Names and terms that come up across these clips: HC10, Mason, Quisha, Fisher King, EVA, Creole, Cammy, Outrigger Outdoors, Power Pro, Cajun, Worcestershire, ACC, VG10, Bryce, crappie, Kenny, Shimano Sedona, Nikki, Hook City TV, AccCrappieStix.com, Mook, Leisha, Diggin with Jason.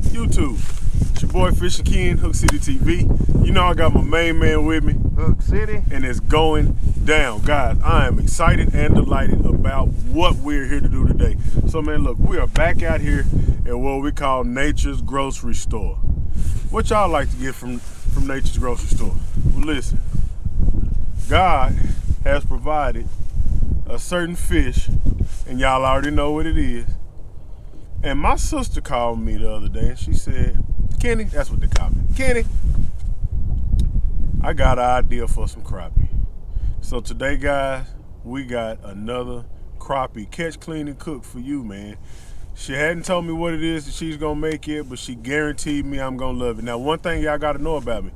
YouTube, it's your boy Fisher King, Hook City TV. You know I got my main man with me, Hook City, and it's going down. Guys, I am excited and delighted about what we're here to do today. So man, look, we are back out here at what we call Nature's Grocery Store. What y'all like to get from Nature's Grocery Store? Well, listen, God has provided a certain fish, and y'all already know what it is. And my sister called me the other day and she said, Kenny, that's what they call me, Kenny, I got an idea for some crappie. So today, guys, we got another crappie catch, clean, and cook for you, man. She hadn't told me what it is that she's gonna make it, but she guaranteed me I'm gonna love it. Now, one thing y'all gotta know about me,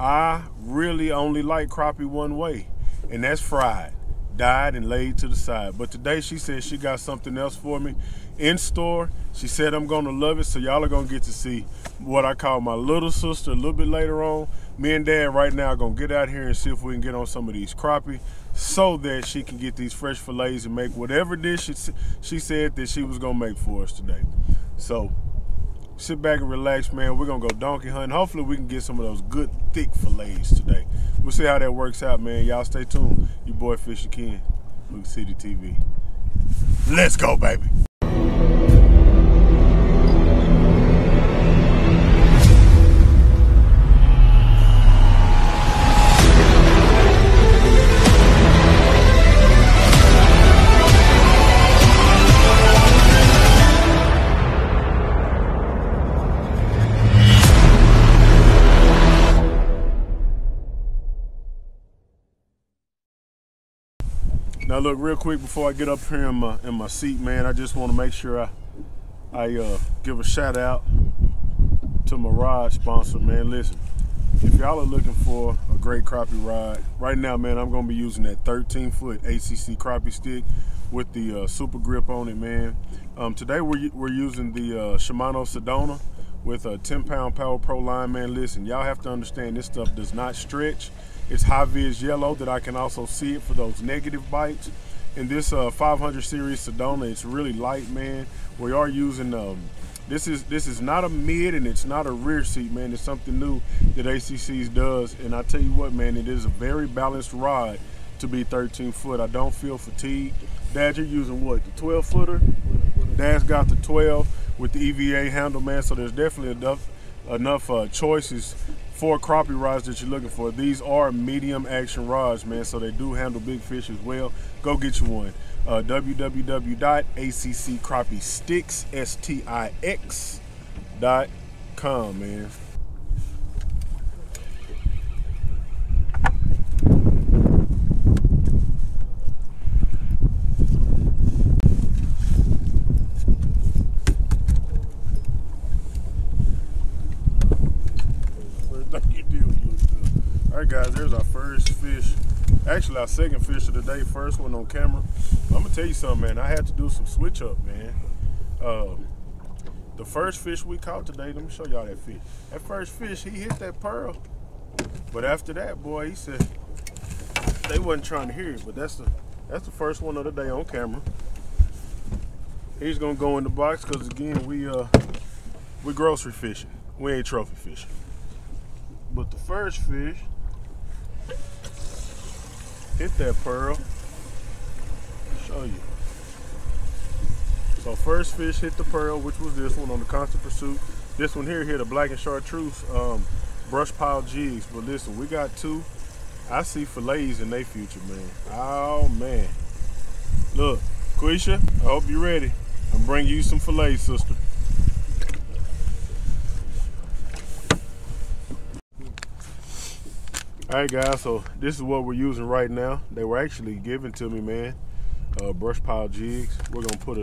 I really only like crappie one way, and that's fried, dyed, and laid to the side. But today she said she got something else for me in store. She said I'm gonna love it, so y'all are gonna get to see what I call my little sister a little bit later on. Me and Dad right now are gonna get out here and see if we can get on some of these crappie so that she can get these fresh fillets and make whatever dish she said that she was gonna make for us today. So sit back and relax, man. We're gonna go donkey hunting. Hopefully we can get some of those good thick fillets today. We'll see how that works out, man. Y'all stay tuned. Your boy Fisher King, Hook City TV. Let's go, baby. Now look, real quick before I get up here in my seat, man, I just want to make sure I give a shout out to my rod sponsor, man. Listen, if y'all are looking for a great crappie rod, right now, man, I'm gonna be using that 13-foot ACC crappie stick with the super grip on it, man. Today we're using the Shimano Sedona with a 10-pound Power Pro line, man. Listen, y'all have to understand this stuff does not stretch. It's high-vis yellow that I can also see it for those negative bites. And this 500 series Sedona, it's really light, man. We are using, this is not a mid and it's not a rear seat, man. It's something new that ACC's does. And I tell you what, man, it is a very balanced rod to be 13 foot. I don't feel fatigued. Dad, you're using what, the 12 footer? Dad's got the 12 with the EVA handle, man. So there's definitely enough choices for crappie rods that you're looking for. These are medium action rods, man, so they do handle big fish as well. Go get you one. www.accCrappieStix.com, man. All right, guys, there's our first fish. Actually, our second fish of the day, first one on camera. I'm gonna tell you something, man. I had to do some switch up, man. The first fish we caught today, let me show y'all that fish. That first fish, he hit that pearl. But after that, boy, he said, they wasn't trying to hear it, but that's the first one of the day on camera. He's gonna go in the box, because again, we're grocery fishing. We ain't trophy fishing. But the first fish, hit that pearl. Show you. So first fish hit the pearl, which was this one on the Constant Pursuit. This one here hit a black and chartreuse brush pile jigs. But listen, we got two. I see fillets in their future, man. Oh man. Look, Quisha, I hope you're ready. I'm bringing you some fillets, sister. All right, guys, so this is what we're using right now. They were actually given to me, man. Brush pile jigs. We're gonna put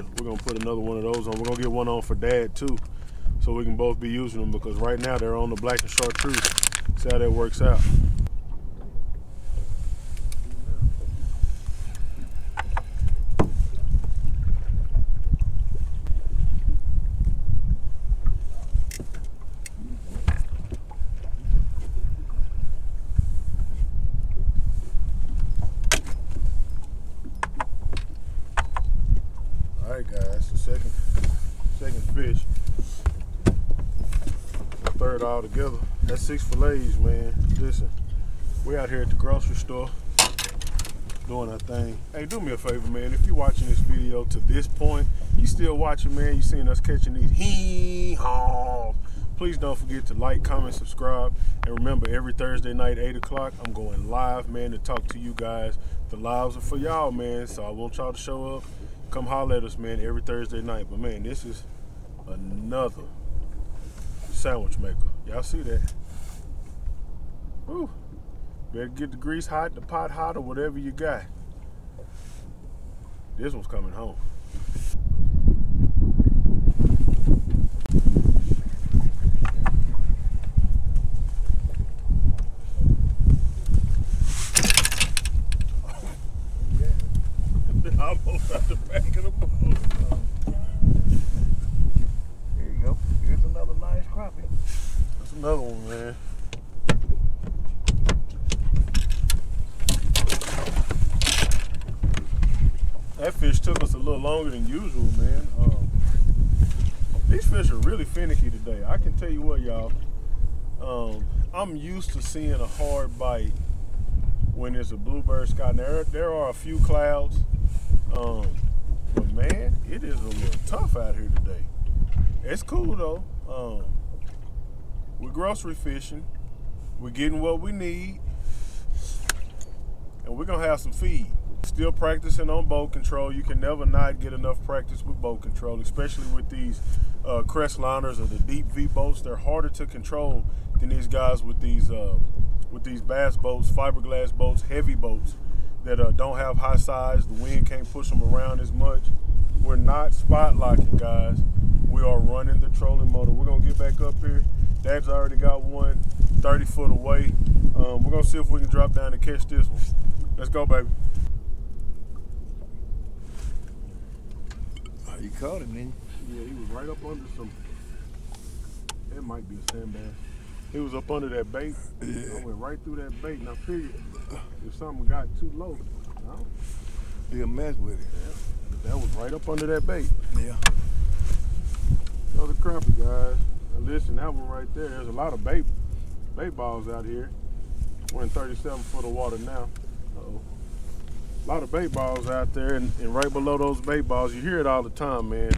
another one of those on. We're gonna get one on for Dad too, so we can both be using them, because right now they're on the black and chartreuse. See how that works out. Alright guys, the second fish. blurred all together. That's 6 fillets, man. Listen, we out here at the grocery store doing our thing. Hey, do me a favor, man. If you're watching this video to this point, you still watching, man. You seen us catching these hee-haws. Please don't forget to like, comment, subscribe. And remember, every Thursday night, 8 o'clock, I'm going live, man, to talk to you guys. The lives are for y'all, man. So I want y'all to show up. Come holler at us, man, every Thursday night. But, man, this is another sandwich maker. Y'all see that? Woo. Better get the grease hot, the pot hot, or whatever you got. This one's coming home. Almost out the back of the boat. There you go. Here's another nice crappie. That's another one, man. That fish took us a little longer than usual, man. These fish are really finicky today. I can tell you what, y'all. I'm used to seeing a hard bite when there's a bluebird sky. There are a few clouds. But man, it is a little tough out here today. It's cool though. We're grocery fishing. We're getting what we need. And we're gonna have some feed. Still practicing on bow control. You can never not get enough practice with bow control, especially with these crest liners or the deep V boats. They're harder to control than these guys with these bass boats, fiberglass boats, heavy boats that don't have high sides. The wind can't push them around as much. We're not spot locking, guys. We are running the trolling motor. We're gonna get back up here. Dad's already got one 30 foot away. We're gonna see if we can drop down and catch this one. Let's go, baby. Oh, you caught him, didn't you? Yeah, he was right up under some, that might be a sandbag. He was up under that bait. Yeah. I went right through that bait and I figured if something got too low, he'll mess with it. Yeah. That was right up under that bait. Yeah. Another crappie, guys. Now listen, that one right there, there's a lot of bait balls out here. We're in 37 foot of water now. Uh-oh. A lot of bait balls out there, and right below those bait balls, you hear it all the time, man.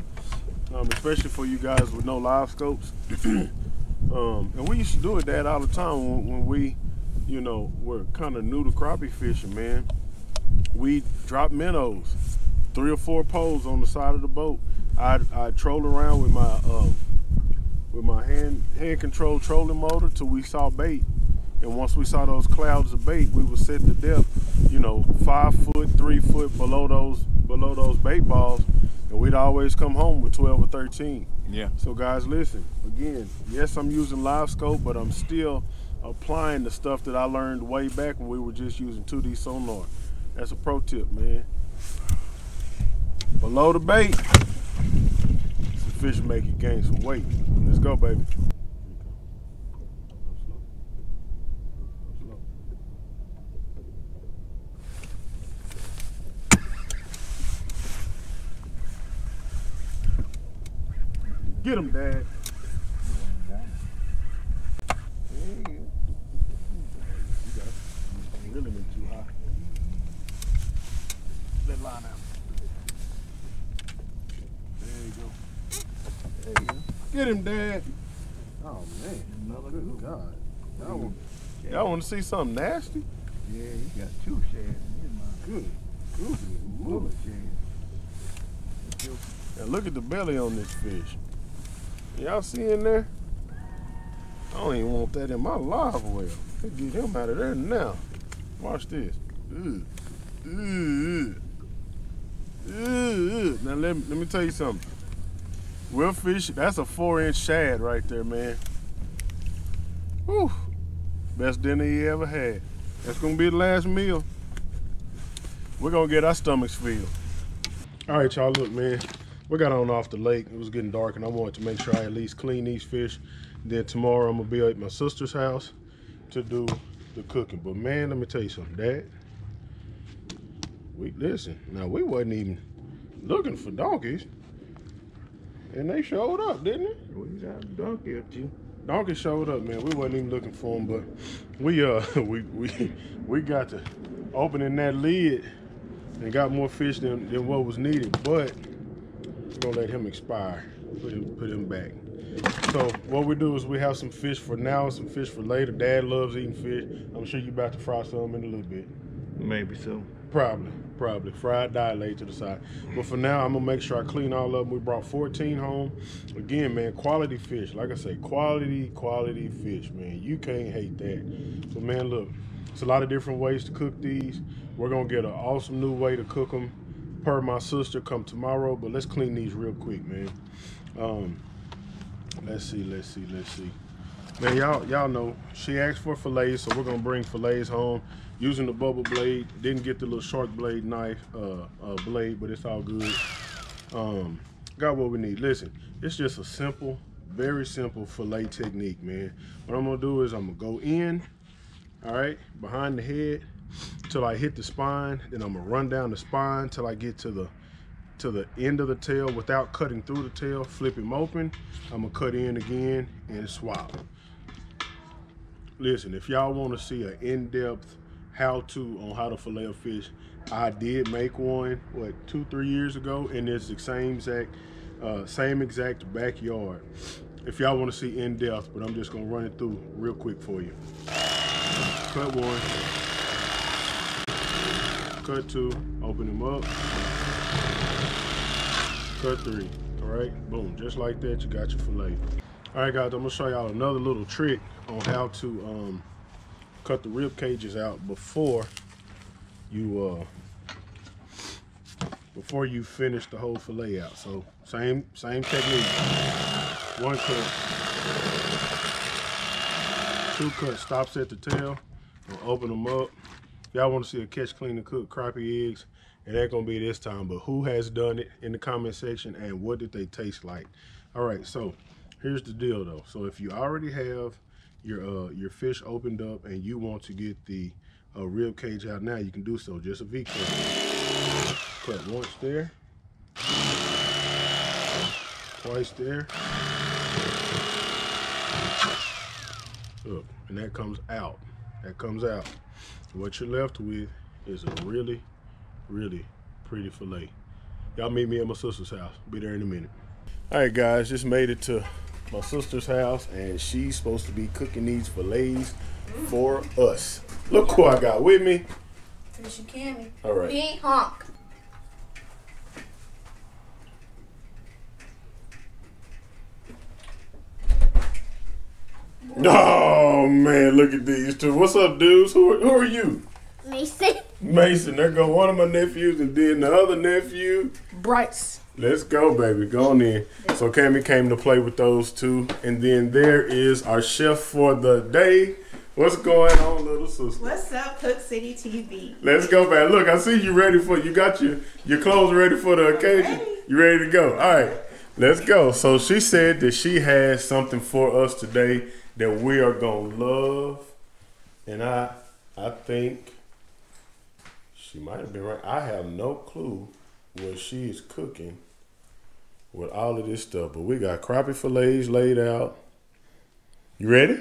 Especially for you guys with no live scopes. And we used to do it, Dad, all the time when we, you know, were kind of new to crappie fishing, man. We drop minnows, 3 or 4 poles on the side of the boat. I troll around with my hand control trolling motor till we saw bait. And once we saw those clouds of bait, we would set the depth, you know, 5 foot, 3 foot below those bait balls. And we'd always come home with 12 or 13. Yeah. So guys, listen, again, yes, I'm using live scope, but I'm still applying the stuff that I learned way back when we were just using 2D sonar. That's a pro tip, man. Below the bait, some fish make you gain some weight. Let's go, baby. Get him, Dad. You really been too high. Let line out. There you go. There you go. Get him, Dad. Oh man, another good God. Y'all want to see something nasty? Yeah, he got 2 shads in his mind. Good. Good shad. Now look at the belly on this fish. Y'all see in there? I don't even want that in my live well. Let's get him out of there now. Watch this. Ugh. Ugh. Ugh. Now let me tell you something. We'll fish, that's a 4-inch shad right there, man. Whew. Best dinner he ever had. That's gonna be the last meal. We're gonna get our stomachs filled. All right, y'all, look, man. We got on off the lake. It was getting dark, and I wanted to make sure I at least clean these fish. Then tomorrow I'm gonna be at my sister's house to do the cooking. But man, let me tell you something, Dad. We wasn't even looking for donkeys, and they showed up, didn't they? We got a donkey or two. Donkey showed up, man. We wasn't even looking for him, but we got to opening that lid and got more fish than what was needed. But we're gonna let him expire. Put him back. So what we do is we have some fish for now and some fish for later. Dad loves eating fish. I'm sure you're about to fry some in a little bit. Maybe so. Probably. Fried, dilate to the side. But for now, I'm gonna make sure I clean all of them. We brought 14 home. Again, man, quality fish. Like I say, quality fish, man. You can't hate that. So, man, look, it's a lot of different ways to cook these. We're gonna get an awesome new way to cook them per my sister come tomorrow, but let's clean these real quick, man. Let's see. Man, y'all know, she asked for fillets, so we're gonna bring fillets home using the bubble blade. Didn't get the little shark blade knife blade, but it's all good. Got what we need. Listen, it's just a simple, very simple fillet technique, man. What I'm gonna do is I'm gonna go in, all right, behind the head till I hit the spine, then I'm gonna run down the spine till I get to the end of the tail without cutting through the tail. Flip him open, I'm gonna cut in again and swap. Listen, if y'all want to see an in-depth how-to on how to fillet a fish, I did make one, what, 2-3 years ago, and it's the same exact backyard. If y'all want to see in-depth, but I'm just gonna run it through real quick for you. Cut one, cut two, open him up, cut three. All right, boom, just like that, you got your fillet. All right, guys, I'm gonna show y'all another little trick on how to cut the rib cages out before you finish the whole fillet out. So same technique. One cut, two cut, stops at the tail. I'll open them up. Y'all want to see a catch, clean, and cook crappie eggs? It ain't gonna be this time, but who has done it in the comment section and what did they taste like? All right, so here's the deal though. So if you already have your fish opened up and you want to get the rib cage out now, you can do so. Just a V cut. Cut once there, twice there, up, and that comes out. What you're left with is a really pretty fillet. Y'all meet me at my sister's house. Be there in a minute. All right, guys, just made it to my sister's house, and she's supposed to be cooking these fillets for us. Look who I got with me. Fisher King. All right. Big honk. Oh, man, look at these two. What's up, dudes? Who are you? Mason. There go one of my nephews, and then the other nephew, Bryce. Let's go, baby. Go on in. So Cammy came to play with those two. And then there is our chef for the day. What's going on, little sister? What's up, Hook City TV? Let's go, man. Look, I see you ready for, you got your clothes ready for the occasion. You ready to go? All right, let's go. So she said that she has something for us today that we are gonna love. And I think she might have been right. I have no clue what she is cooking with all of this stuff, but we got crappie fillets laid out. You ready?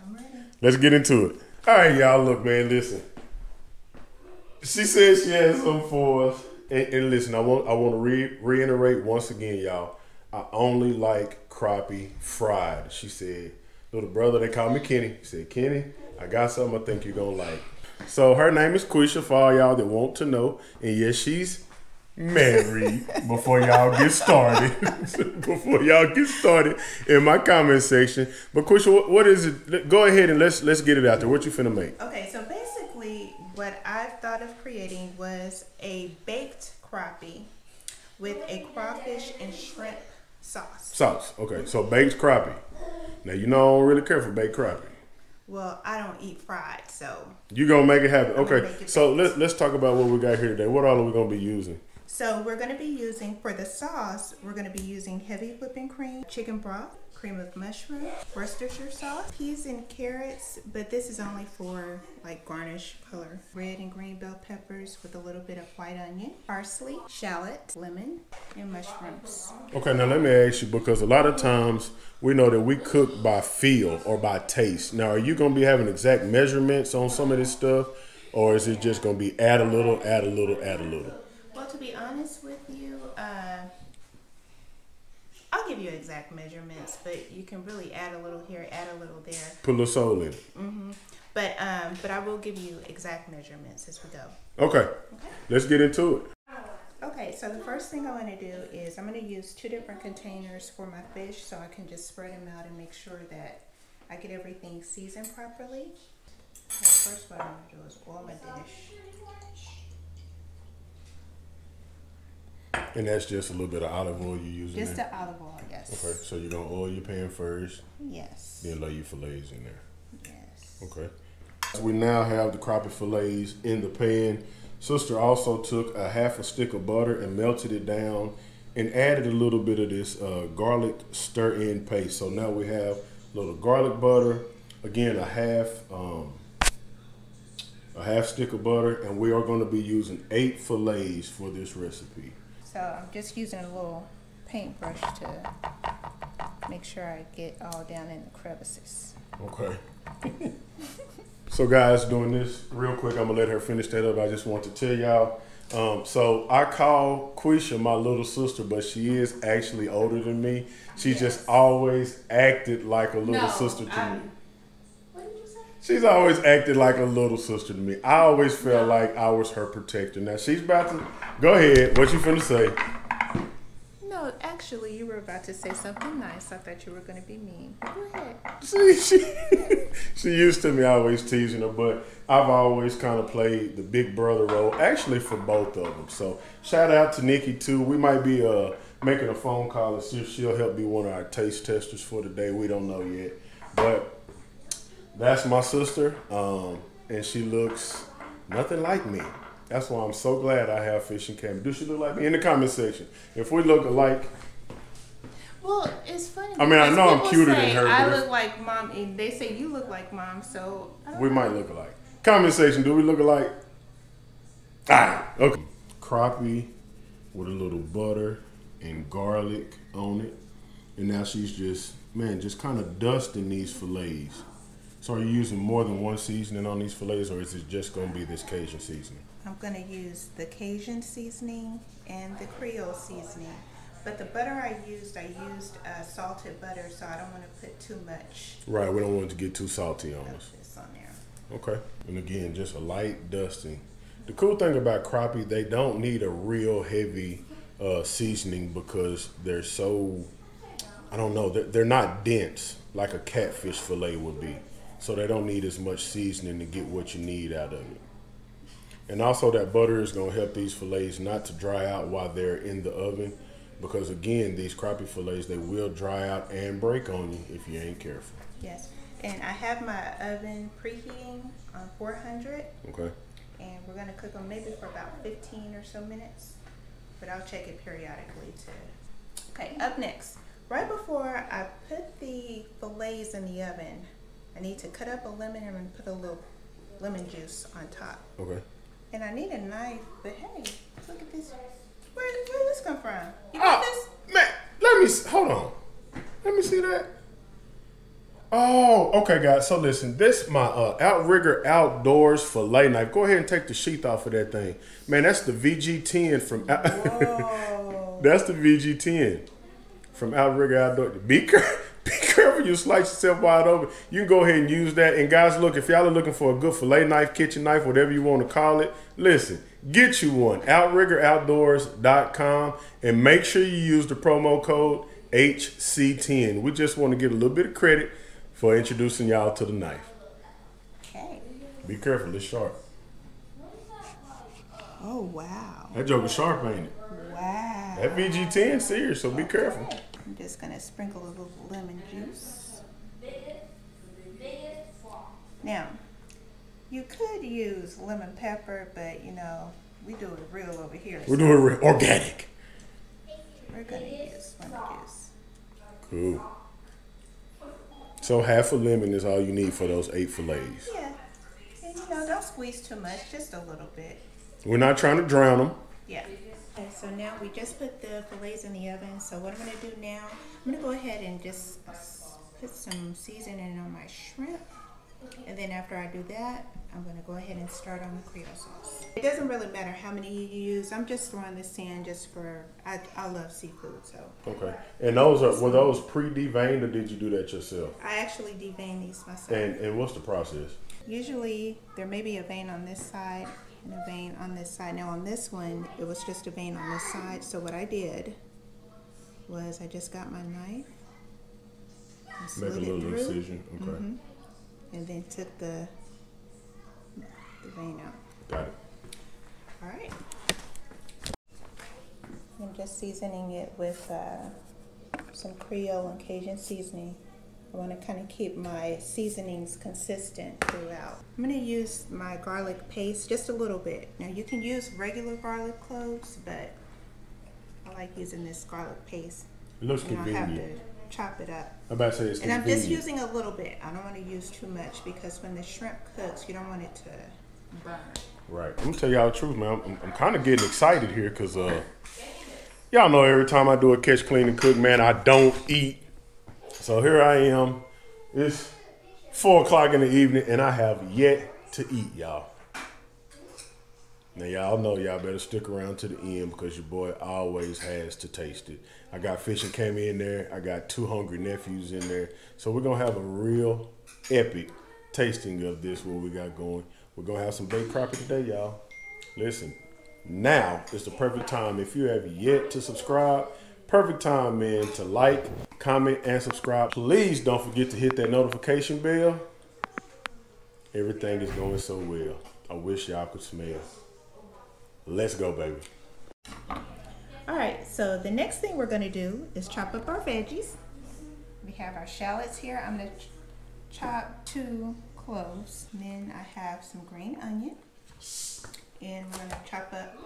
I'm ready. Let's get into it. All right, y'all, look, man, listen. She said she has something for us. And listen, I want to reiterate once again, y'all, I only like crappie fried. She said, little brother, they call me Kenny. She said, Kenny, I got something I think you're gonna like. So her name is Quisha, for all y'all that want to know. And yes, she's married. Before y'all get started, in my comment section. But Quisha, what is it? Go ahead and let's get it out there. What you finna make? Okay, so basically, what I thought of creating was a baked crappie with a crawfish and shrimp sauce. Okay, so baked crappie. Now you know I don't really care for baked crappie. Well, I don't eat fried, so you gonna make it happen. Okay, so let's talk about what we got here today. What all are we gonna be using? So we're going to be using, for the sauce, we're going to be using heavy whipping cream, chicken broth, cream of mushroom, Worcestershire sauce, peas and carrots, but this is only for like garnish color. Red and green bell peppers with a little bit of white onion, parsley, shallot, lemon, and mushrooms. Okay, now let me ask you, because a lot of times we know that we cook by feel or by taste. Now, are you going to be having exact measurements on some of this stuff, or is it just going to be add a little, add a little, add a little? Well, to be honest with you, I'll give you exact measurements, but you can really add a little here, add a little there. Put a little soul in it. Mm-hmm. But I will give you exact measurements as we go. Okay. Let's get into it. Okay, so the first thing I want to do is I'm going to use two different containers for my fish so I can just spread them out and make sure that I get everything seasoned properly. Now, first what I'm going to do is oil my dish. And that's just a little bit of olive oil you're using? Just the olive oil, yes. Okay, so you're going to oil your pan first? Yes. Then lay your fillets in there? Yes. Okay. So we now have the crappie fillets in the pan. Sister also took a half a stick of butter and melted it down and added a little bit of this garlic stir-in paste. So now we have a little garlic butter, again a half stick of butter, and we are going to be using 8 fillets for this recipe. So I'm just using a little paintbrush to make sure I get all down in the crevices. Okay. So guys, doing this real quick, I'm going to let her finish that up. I just want to tell y'all. So I call Quisha my little sister, but she is actually older than me. She just always acted like a little sister to me. What did you say? She's always acted like a little sister to me. I always felt like I was her protector. Now she's about to... Go ahead. What you finna say? No, actually, you were about to say something nice. I thought you were going to be mean. Go ahead. She used to me always teasing her, but I've always kind of played the big brother role, actually, for both of them. So shout out to Nikki, too. We might be making a phone call and see if she'll help be one of our taste testers for today. We don't know yet. But that's my sister, and she looks nothing like me. That's why I'm so glad I have Fishing Cammy. Do she look like me? In the comment section. If we look alike. Well, it's funny. I mean, I know I'm cuter than her. I look like mom, and they say you look like mom, so. We might look alike. Comment section, do we look alike? Ah, okay. Crappie with a little butter and garlic on it. And now she's just, man, just kind of dusting these fillets. So are you using more than one seasoning on these fillets, or is it just going to be this Cajun seasoning? I'm going to use the Cajun seasoning and the Creole seasoning. But the butter I used salted butter, so I don't want to put too much. Right, we don't want it to get too salty on us. This on there. Okay. And again, just a light dusting. The cool thing about crappie, they don't need a real heavy seasoning because they're so, I don't know, they're not dense like a catfish fillet would be. So they don't need as much seasoning to get what you need out of it. And also that butter is going to help these fillets not to dry out while they're in the oven, because again, these crappie fillets, they will dry out and break on you if you ain't careful. Yes. And I have my oven preheating on 400. Okay. And we're going to cook them maybe for about 15 or so minutes, but I'll check it periodically too. Okay, up next, right before I put the fillets in the oven, I need to cut up a lemon and put a little lemon juice on top. Okay. And I need a knife, but hey, look at this. Where did this come from? You got this? Man, let me, hold on. Let me see that. Oh, okay, guys. So listen, this is my Outrigger Outdoors fillet knife. Go ahead and take the sheath off of that thing. Man, that's the VG10 from, that's the VG10 from Outrigger Outdoors. Be careful, you slice yourself wide open. You can go ahead and use that. And guys, look, if y'all are looking for a good fillet knife, kitchen knife, whatever you want to call it, listen, get you one. OutriggerOutdoors.com, and make sure you use the promo code HC10. We just want to get a little bit of credit for introducing y'all to the knife. Okay. Be careful, it's sharp. Oh, wow. That joke is sharp, ain't it? Wow. That VG10 serious, so be careful. I'm just going to sprinkle a little lemon juice. Now, you could use lemon pepper, but, you know, we do it real over here. We're doing real organic. We're going to use lemon juice. Cool. So half a lemon is all you need for those 8 fillets. Yeah. And you know, don't squeeze too much, just a little bit. We're not trying to drown them. Yeah. Okay, so now we just put the fillets in the oven. So what I'm going to do now, I'm going to go ahead and just put some seasoning on my shrimp. And then after I do that, I'm going to go ahead and start on the Creole sauce. It doesn't really matter how many you use. I'm just throwing this in just for, I love seafood, so. Okay. And those are, were those pre-deveined or did you do that yourself? I actually deveined these myself. And what's the process? Usually there may be a vein on this side and a vein on this side. Now on this one, it was just a vein on this side. So what I did was I just got my knife. Make a little incision, okay. Mm-hmm. And then took the vein out. Got it. All right. I'm just seasoning it with some Creole and Cajun seasoning. I want to kind of keep my seasonings consistent throughout. I'm going to use my garlic paste just a little bit. Now you can use regular garlic cloves, but I like using this garlic paste. It looks convenient. Chop it up. I'm about to say it's and convenient. I'm just using a little bit. I don't want to use too much because when the shrimp cooks, you don't want it to burn. Right. I'm gonna tell y'all the truth, man. I'm kind of getting excited here because y'all know every time I do a catch, clean, and cook, man, I don't eat. So here I am. It's 4 o'clock in the evening, and I have yet to eat, y'all. Now, y'all know y'all better stick around to the end because your boy always has to taste it. I got Fisher King in there. I got 2 hungry nephews in there. So we're going to have a real epic tasting of this, what we got going. We're going to have some baked proper today, y'all. Listen, now is the perfect time. If you have yet to subscribe, perfect time, man, to like, comment, and subscribe. Please don't forget to hit that notification bell. Everything is going so well. I wish y'all could smell. Let's go, baby. All right, so the next thing we're going to do is chop up our veggies. We have our shallots here. I'm going to chop 2 cloves. And then I have some green onion. And we're going to chop up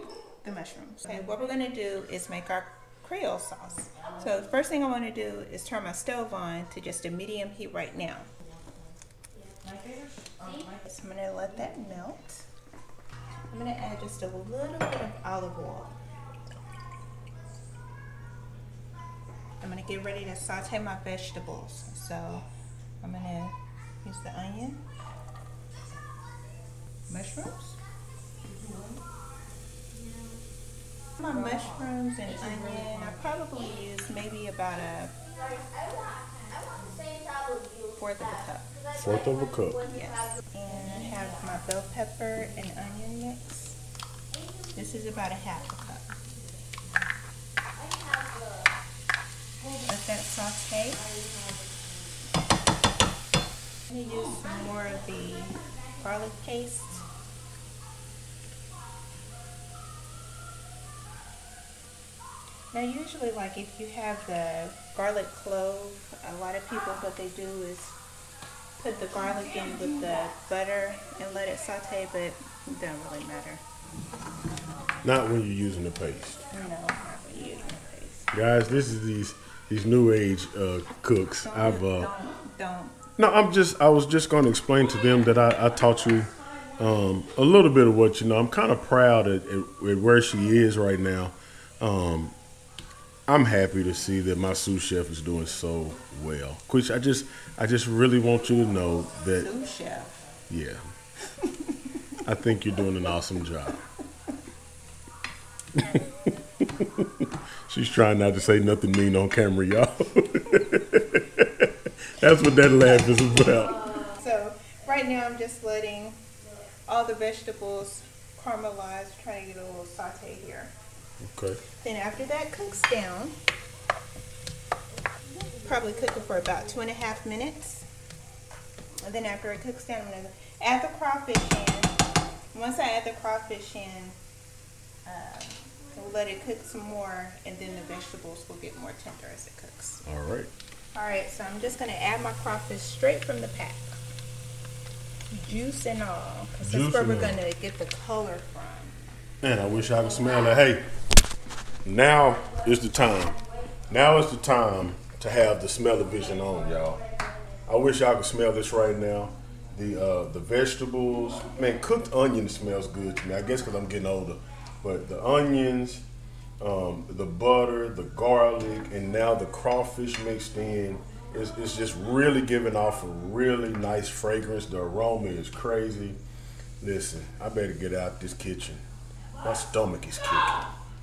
the mushrooms. Okay, what we're going to do is make our Creole sauce. So the first thing I want to do is turn my stove on to just a medium heat right now. So I'm going to let that melt. I'm going to add just a little bit of olive oil. I'm going to get ready to saute my vegetables. So I'm going to use the onion, mushrooms. My mushrooms and onion, I probably use maybe about a 1/4 cup. 1/4 cup. Yes. And I have my bell pepper and onion mix. This is about a 1/2 cup. Let that saute. I'm going to use some more of the garlic paste. Now usually, like if you have the garlic clove, a lot of people what they do is put the garlic in with the butter and let it saute, but it doesn't really matter. Not when you're using the paste. No, not when you're using the paste. Guys, this is these new age cooks. No, I was just gonna explain to them that I taught you a little bit of what you know. I'm kind of proud at where she is right now. I'm happy to see that my sous chef is doing so well. Quisha, I just really want you to know that. Sous chef. Yeah. I think you're doing an awesome job. She's trying not to say nothing mean on camera, y'all. That's what that laugh is about. So right now I'm just letting all the vegetables caramelize, trying to get a little saute here. Okay. Then after that cooks down, probably cook it for about 2.5 minutes. And then after it cooks down, I'm going to add the crawfish in. Once I add the crawfish in, we'll let it cook some more, and then the vegetables will get more tender as it cooks. All right. All right, so I'm just going to add my crawfish straight from the pack. Juice and all, because that's where we're going to get the color from. Man, I wish I could smell it. Hey, now is the time. Now is the time to have the smell-o-vision on, y'all. I wish y'all could smell this right now. The vegetables, man, cooked onion smells good to me. I guess because I'm getting older, but the onions, the butter, the garlic, and now the crawfish mixed in. It's just really giving off a really nice fragrance. The aroma is crazy. Listen, I better get out this kitchen. My stomach is kicking.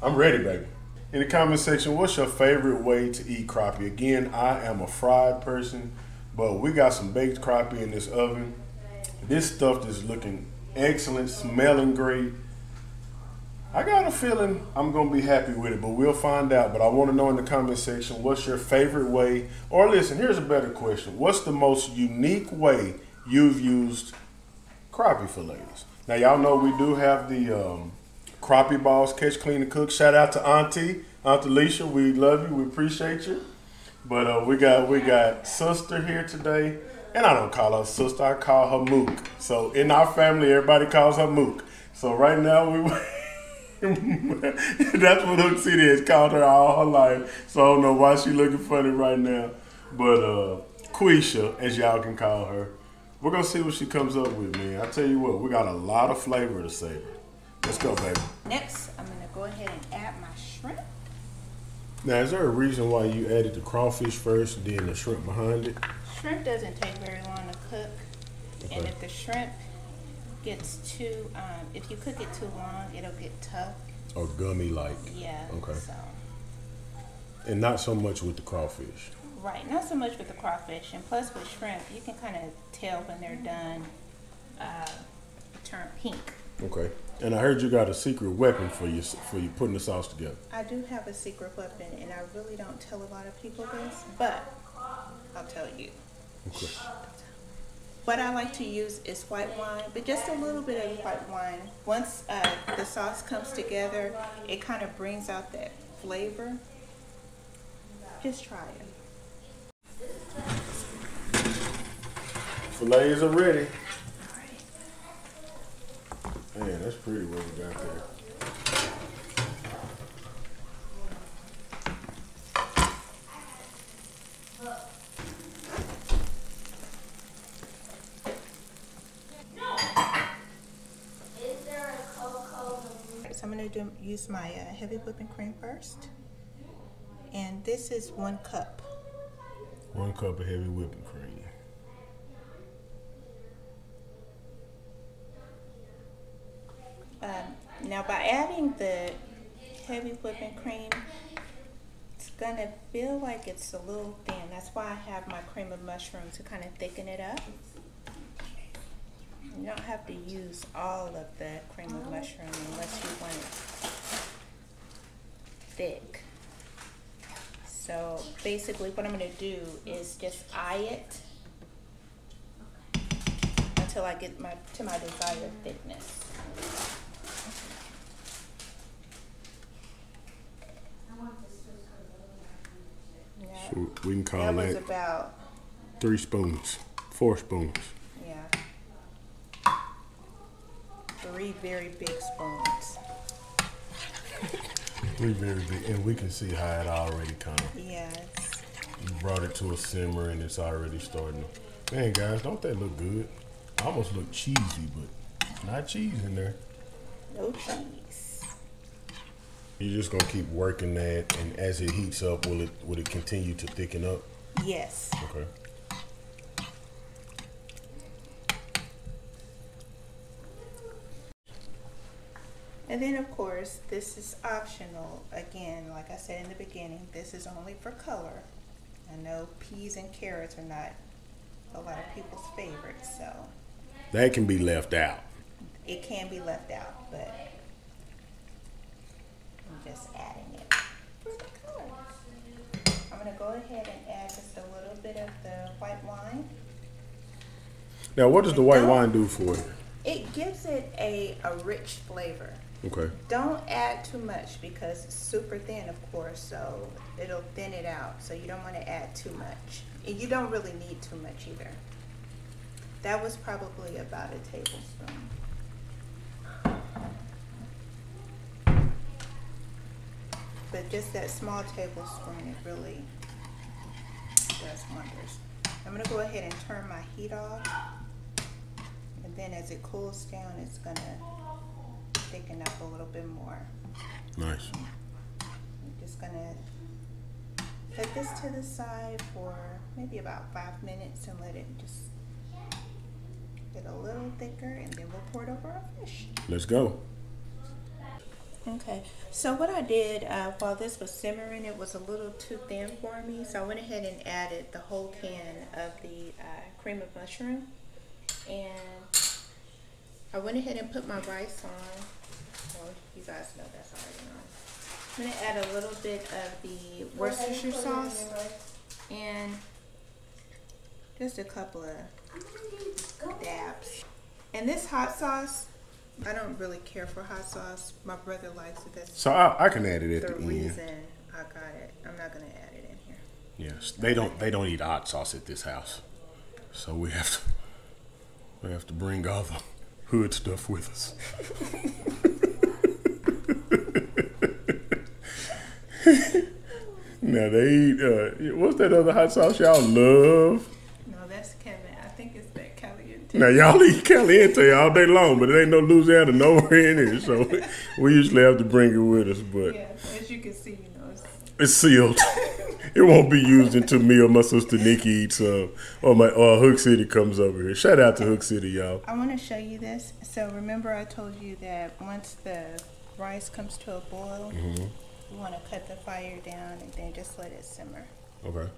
I'm ready, baby. In the comment section, what's your favorite way to eat crappie? Again, I am a fried person, but we got some baked crappie in this oven. This stuff is looking excellent, smelling great. I got a feeling I'm gonna be happy with it, but we'll find out. But I wanna know in the comment section, what's your favorite way? Or listen, here's a better question. What's the most unique way you've used crappie fillets? Now y'all know we do have the crappie balls, catch, clean, and cook. Shout out to Auntie Leisha. We love you, we appreciate you. But we got sister here today. And I don't call her sister, I call her Mook. So in our family, everybody calls her Mook. So right now that's what Hook City has called her all her life. So I don't know why she's looking funny right now. But Quisha, as y'all can call her, we're going to see what she comes up with, man. I tell you what, we got a lot of flavor to savor. Let's go, baby. Next, I'm going to go ahead and add my shrimp. Now, is there a reason why you added the crawfish first and then the shrimp behind it? Shrimp doesn't take very long to cook. Okay. And if the shrimp gets too, if you cook it too long, it'll get tough. Or gummy-like. Yeah. Okay. So. And not so much with the crawfish. Right, not so much with the crawfish. And plus with shrimp, you can kind of tell when they're done, turn pink. Okay. And I heard you got a secret weapon for you putting the sauce together. I do have a secret weapon, and I really don't tell a lot of people this, but I'll tell you. Okay. What I like to use is white wine, but just a little bit of white wine. Once the sauce comes together, it kind of brings out that flavor. Just try it. Fillets are ready. All right. Man, that's pretty what we got there. Use my heavy whipping cream first, and this is 1 cup. 1 cup of heavy whipping cream. Now by adding the heavy whipping cream, it's gonna feel like it's a little thin. That's why I have my cream of mushroom to kind of thicken it up. You don't have to use all of the cream of mushroom unless you want it thick. So basically what I'm going to do is just eye it until I get to my desired thickness. So we can call that about 3 spoons, 4 spoons. Yeah. 3 very big spoons. 3 very big, and we can see how it already comes. Yes. You brought it to a simmer, and it's already starting. Man, guys, don't they look good? I almost look cheesy, but not cheese in there. No cheese. You're just gonna keep working that, and as it heats up, will it continue to thicken up? Yes. Okay. And then, of course, this is optional. Again, like I said in the beginning, this is only for color. I know peas and carrots are not a lot of people's favorites, so. That can be left out. It can be left out, but I'm just adding it for the color. I'm gonna go ahead and add just a little bit of the white wine. Now, what does the white wine do for it? It gives it a rich flavor. Okay. Don't add too much because it's super thin, of course, so it'll thin it out. So you don't want to add too much. And you don't really need too much either. That was probably about a tablespoon. But just that small tablespoon, it really does wonders. I'm going to go ahead and turn my heat off, and then as it cools down, it's going to thicken up a little bit more. Nice. I'm just going to put this to the side for maybe about 5 minutes and let it just get a little thicker, and then we'll pour it over our fish. Let's go. Okay, so what I did while this was simmering, it was a little too thin for me, so I went ahead and added the whole can of the cream of mushroom, and I went ahead and put my rice on. Well, you guys know that's already on. I'm going to add a little bit of the Worcestershire sauce and just a couple of dabs. And this hot sauce, I don't really care for hot sauce. My brother likes it. That's so I can add it at the end. The reason I got it. I'm not gonna add it in here. Yes, they don't eat hot sauce at this house, so we have to bring all the hood stuff with us. Now they eat. What's that other hot sauce y'all love? Now, y'all eat caliente all day long, but it ain't no Louisiana nowhere in here, so we usually have to bring it with us. But yeah, as you can see, you know, it's sealed. It won't be used until me or my sister Nikki eats or Hook City comes over here. Shout out to Hook City, y'all. I want to show you this. So remember I told you that once the rice comes to a boil, you want to cut the fire down and then just let it simmer. Okay.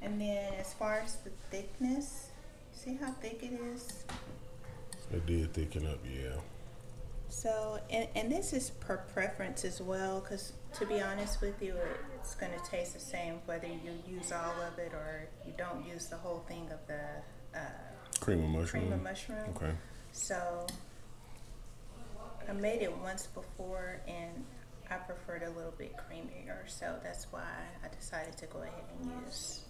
And then as far as the thickness, see how thick it is? It did thicken up, yeah. So, and this is per preference as well, because to be honest with you, it's going to taste the same whether you use all of it or you don't use the whole thing of the cream of mushroom. Okay. So, I made it once before, and I preferred a little bit creamier, so that's why I decided to go ahead and use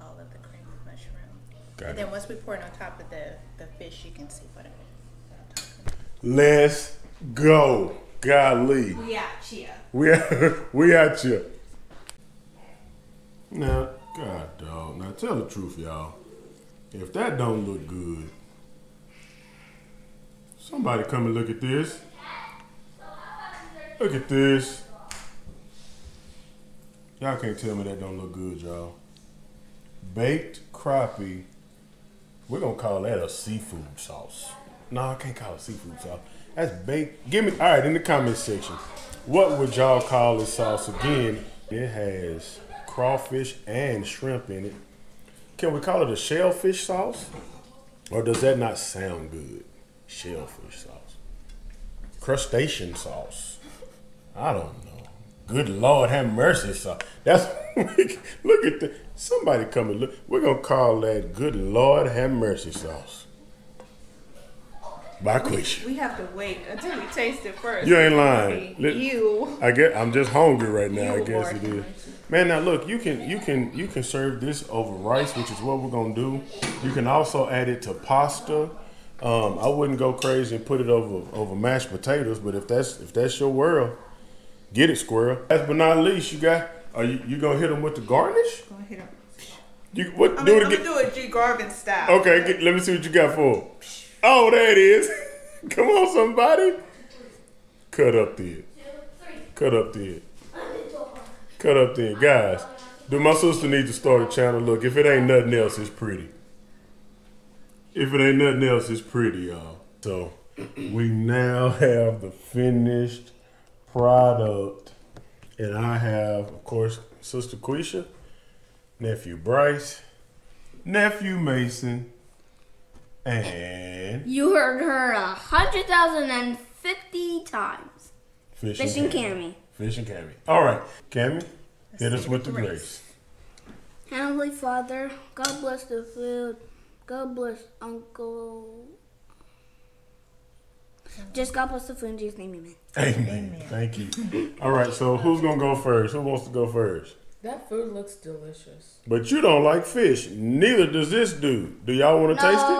all of the cream of mushroom. Got and it. Then once we pour it on top of the fish, you can see what I'm talking about. Let's go. Golly. We out here. We out here. Now, God dog. Now tell the truth, y'all. If that don't look good, somebody come and look at this. Look at this. Y'all can't tell me that don't look good, y'all. Baked crappie. We're going to call that a seafood sauce. No, I can't call it seafood sauce. That's baked. Give me, all right, in the comment section, what would y'all call this sauce again? It has crawfish and shrimp in it. Can we call it a shellfish sauce? Or does that not sound good? Shellfish sauce. Crustacean sauce. I don't know. Good Lord, have mercy, sauce. That's look at the somebody come and look. We're gonna call that Good Lord, have mercy sauce. By Quisha. We have to wait until we taste it first. You ain't lying. You. I guess I'm just hungry right now. I guess it is. Man, now look, you can serve this over rice, which is what we're gonna do. You can also add it to pasta. I wouldn't go crazy and put it over mashed potatoes, but if that's your world. Get it, squirrel. Last but not least, you got. Are you gonna hit them with the garnish? Gonna hit them. You what? I mean, do it again. I'm gonna do it G. Garvin style. Okay, let me see what you got for them. Oh, there it is. Come on, somebody. Cut up there. Cut up there. Cut up there, guys. Do my sister need to start a channel? Look, if it ain't nothing else, it's pretty. If it ain't nothing else, it's pretty, y'all. So we now have the finished product, and I have, of course, Sister Quisha, nephew Bryce, nephew Mason, and you heard her 150 times. Fishing Cammy. Fishing Cammy. All right, Cammy, hit us with the grace. Heavenly Father, God bless the food. God bless Uncle. Just God bless the food in Jesus' name, amen. Amen. Thank you. All right, so who's going to go first? Who wants to go first? That food looks delicious. But you don't like fish. Neither does this dude. Do y'all want to taste it?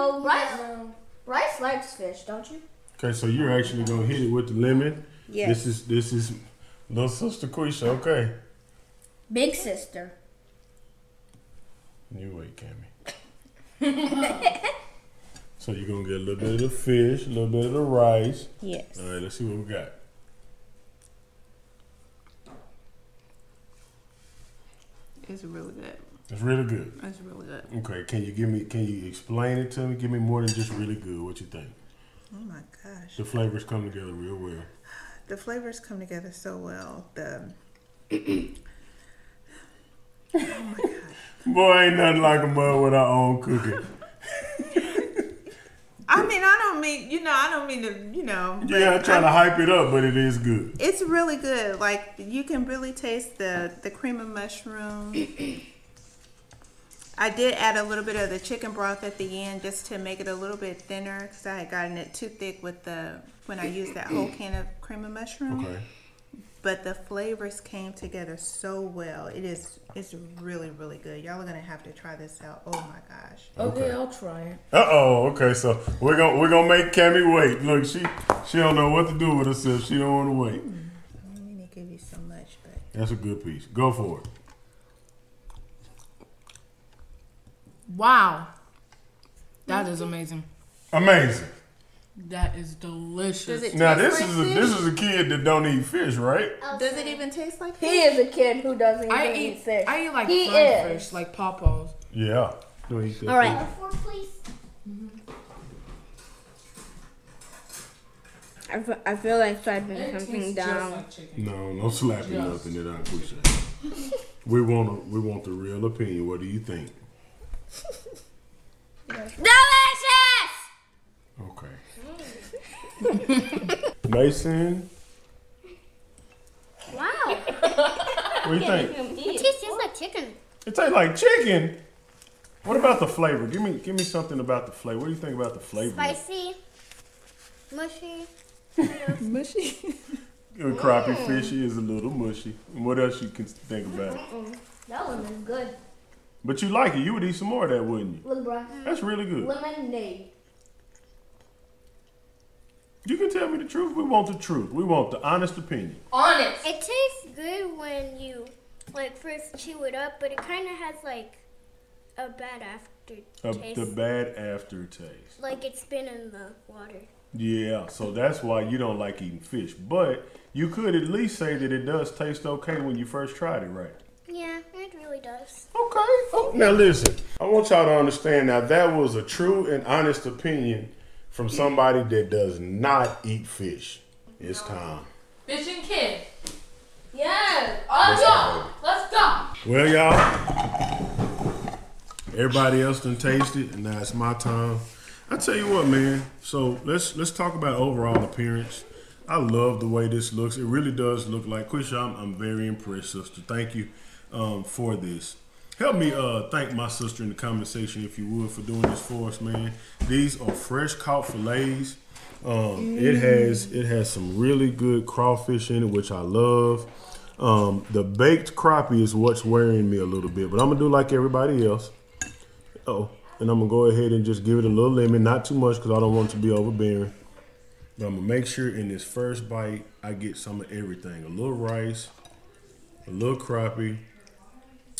Bryce likes fish, don't you? Okay, so you're actually going to hit it with the lemon. Yes. This is little Sister Quisha. Okay. Big sister. You wait, Cammy. So you're going to get a little bit of the fish, a little bit of the rice. Yes. All right, let's see what we got. It's really good. It's really good. It's really good. Okay, can you explain it to me? Give me more than just really good. What you think? Oh my gosh. The flavors come together real well. The flavors come together so well. The oh my gosh. Boy, ain't nothing like a mother with our own cooking. I mean, I don't mean to. Yeah, I'm trying to hype it up, but it is good. It's really good. Like, you can really taste the cream of mushroom. I did add a little bit of the chicken broth at the end just to make it a little bit thinner because I had gotten it too thick with when I used that whole can of cream of mushroom. Okay. But the flavors came together so well. It's really, really good. Y'all are gonna have to try this out. Oh my gosh. Okay, I'll try it. Okay, so we're gonna make Cammy wait. Look, she don't know what to do with herself. She don't wanna wait. I don't mean to give you so much, but that's a good piece. Go for it. Wow. That is amazing. Amazing. That is delicious. Now this is a kid that don't eat fish, right? Does it even taste like fish? He is a kid who doesn't even eat fish. I eat like fried fish, like pawpaws. Yeah. Don't eat that. All right. I feel like slapping something down. Like no slapping nothing that I appreciate. we want the real opinion. What do you think? Delicious. Okay. Mason. Wow. What do you think? It tastes like chicken. It tastes like chicken. What about the flavor? Give me something about the flavor. What do you think about the flavor? Spicy, mushy, mushy. Good crappie fishy is a little mushy. What else you can think about? That one is good. But you like it. You would eat some more of that, wouldn't you? Little broth. That's really good. Lemonade. You can tell me the truth. We want the truth. We want the honest opinion. Honest. It tastes good when you first chew it up, but it kind of has like a bad aftertaste. The bad aftertaste. Like it's been in the water. Yeah, so that's why you don't like eating fish. But you could at least say that it does taste okay when you first tried it, right? Yeah, it really does. Okay. Oh, now listen, I want y'all to understand now that was a true and honest opinion from somebody that does not eat fish. It's time. Fish and kid. Yeah. Let's go. Well, y'all, everybody else done tasted, and now it's my time. I tell you what, man. So let's talk about overall appearance. I love the way this looks. It really does look like Quisha. I'm very impressed, sister. Thank you for this. Help me thank my sister in the comment section, if you would, for doing this for us, man. These are fresh caught fillets. It has some really good crawfish in it, which I love. The baked crappie is what's wearing me a little bit, but I'm gonna do like everybody else. And I'm gonna go ahead and just give it a little lemon, not too much, because I don't want it to be overbearing. But I'm gonna make sure in this first bite I get some of everything: a little rice, a little crappie.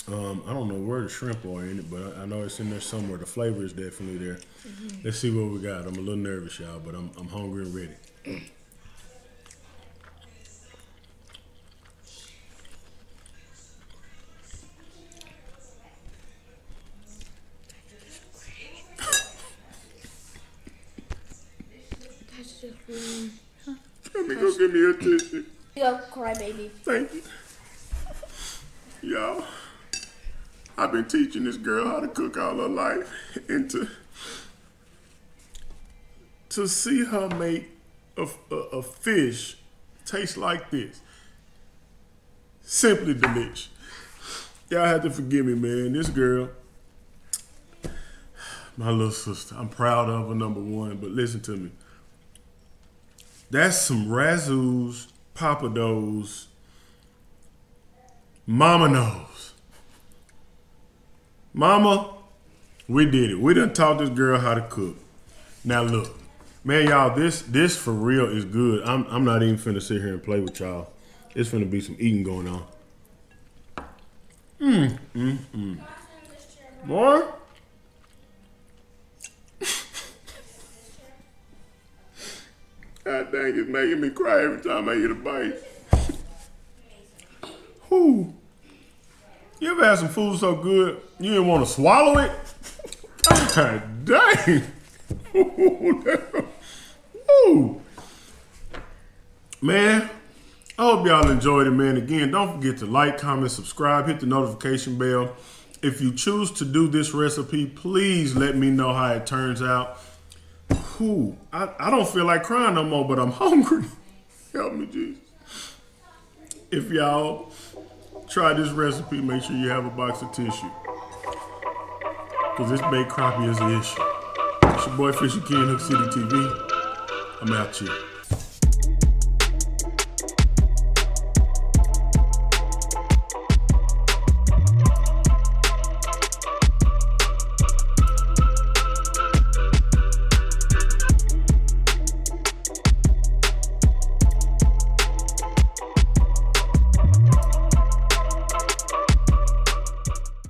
I don't know where the shrimp are in it, but I know it's in there somewhere. The flavor is definitely there. Let's see what we got. I'm a little nervous, y'all, but I'm hungry and ready. That's just really... Let me go give me a tissue. You'll cry, baby. Thank you. Y'all, I've been teaching this girl how to cook all her life, and to see her make a fish taste like this, simply delicious. Y'all have to forgive me, man. This girl, my little sister, I'm proud of her, number one, but listen to me. That's some Razzoos, Papados, Mama knows. Mama, we did it. We done taught this girl how to cook. Now look, man, y'all, this for real is good. I'm not even finna sit here and play with y'all. It's finna be some eating going on. More? God dang, it's making me cry every time I eat a bite. Whew. You ever had some food so good you didn't want to swallow it? God dang. Woo. Man, I hope y'all enjoyed it, man. Again, don't forget to like, comment, subscribe, hit the notification bell. If you choose to do this recipe, please let me know how it turns out. Ooh, I don't feel like crying no more, but I'm hungry. Help me, Jesus. If y'all try this recipe, make sure you have a box of tissue, because this baked crappie is an issue. It's your boy Fisher King, Hook City TV. I'm out here.